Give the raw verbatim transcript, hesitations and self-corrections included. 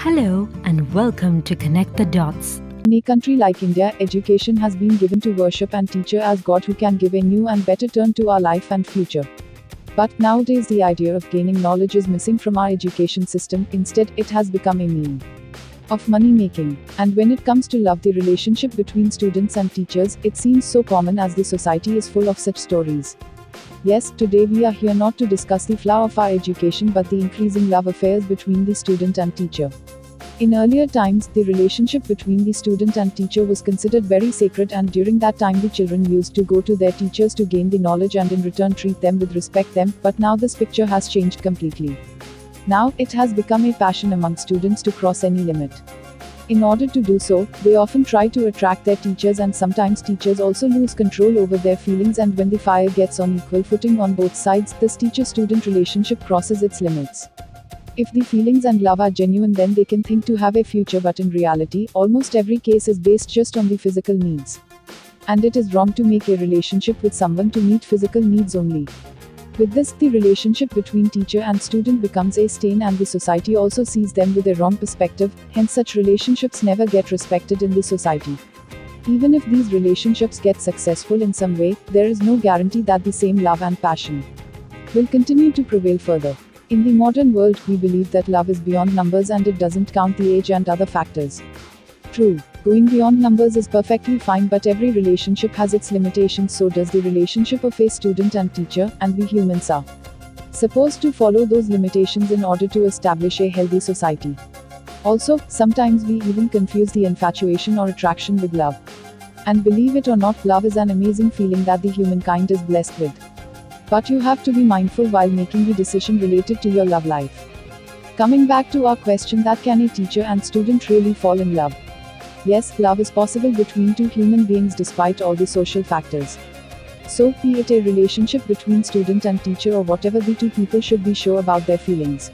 Hello and welcome to Connect the Dots. In a country like India, education has been given to worship and teacher as God who can give a new and better turn to our life and future. But nowadays the idea of gaining knowledge is missing from our education system. Instead, it has become a mean of money making. And when it comes to love, the relationship between students and teachers, it seems so common as the society is full of such stories. Yes, today we are here not to discuss the flaw of our education but the increasing love affairs between the student and teacher. In earlier times, the relationship between the student and teacher was considered very sacred, and during that time the children used to go to their teachers to gain the knowledge and in return treat them with respect them, but now this picture has changed completely. Now, it has become a passion among students to cross any limit. In order to do so, they often try to attract their teachers, and sometimes teachers also lose control over their feelings, and when the fire gets on equal footing on both sides, this teacher-student relationship crosses its limits. If the feelings and love are genuine, then they can think to have a future, but in reality, almost every case is based just on the physical needs. And it is wrong to make a relationship with someone to meet physical needs only. With this, the relationship between teacher and student becomes a stain, and the society also sees them with a wrong perspective, hence such relationships never get respected in the society. Even if these relationships get successful in some way, there is no guarantee that the same love and passion will continue to prevail further. In the modern world, we believe that love is beyond numbers and it doesn't count the age and other factors. True, going beyond numbers is perfectly fine, but every relationship has its limitations, so does the relationship of a student and teacher, and we humans are supposed to follow those limitations in order to establish a healthy society. Also, sometimes we even confuse the infatuation or attraction with love. And believe it or not, love is an amazing feeling that the humankind is blessed with. But you have to be mindful while making the decision related to your love life. Coming back to our question that can a teacher and student really fall in love? Yes, love is possible between two human beings despite all the social factors. So, be it a relationship between student and teacher or whatever, the two people should be sure about their feelings.